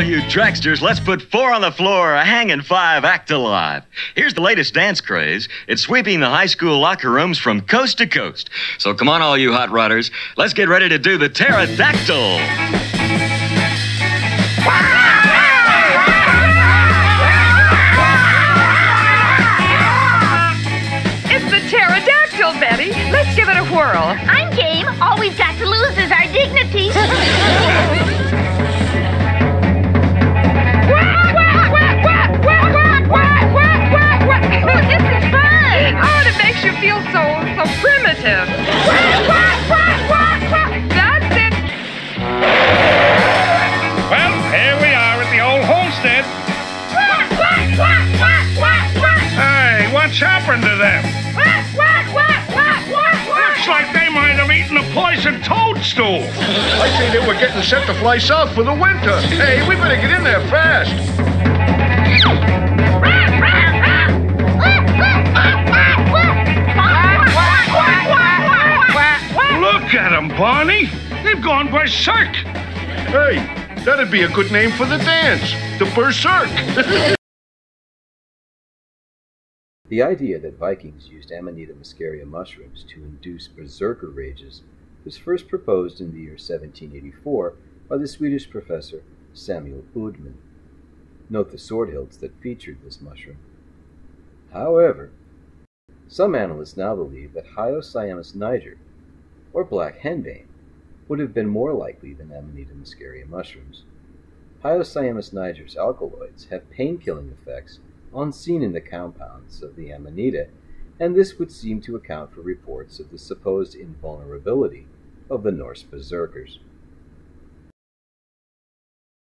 all you dragsters, let's put four on the floor, a hanging five, act alive. Here's the latest dance craze. It's sweeping the high school locker rooms from coast to coast. So come on, all you hot rodders, let's get ready to do the pterodactyl. Betty, let's give it a whirl. I'm game. All we've got to lose is our dignity. Oh, this is fun. Oh, it makes you feel so primitive. That's it. Well, here we are at the old homestead. Hey, what's happened to them? Like they might have eaten a poison toadstool. I think they were getting set to fly south for the winter. Hey, we better get in there fast. Look at them, Barney. They've gone berserk. Hey, that'd be a good name for the dance, the berserk. The idea that Vikings used Amanita muscaria mushrooms to induce berserker rages was first proposed in the year 1784 by the Swedish professor Samuel Udman. Note the sword hilts that featured this mushroom. However, some analysts now believe that Hyoscyamus niger, or black henbane, would have been more likely than Amanita muscaria mushrooms. Hyoscyamus niger's alkaloids have pain-killing effects unseen in the compounds of the Amanita, and this would seem to account for reports of the supposed invulnerability of the Norse berserkers.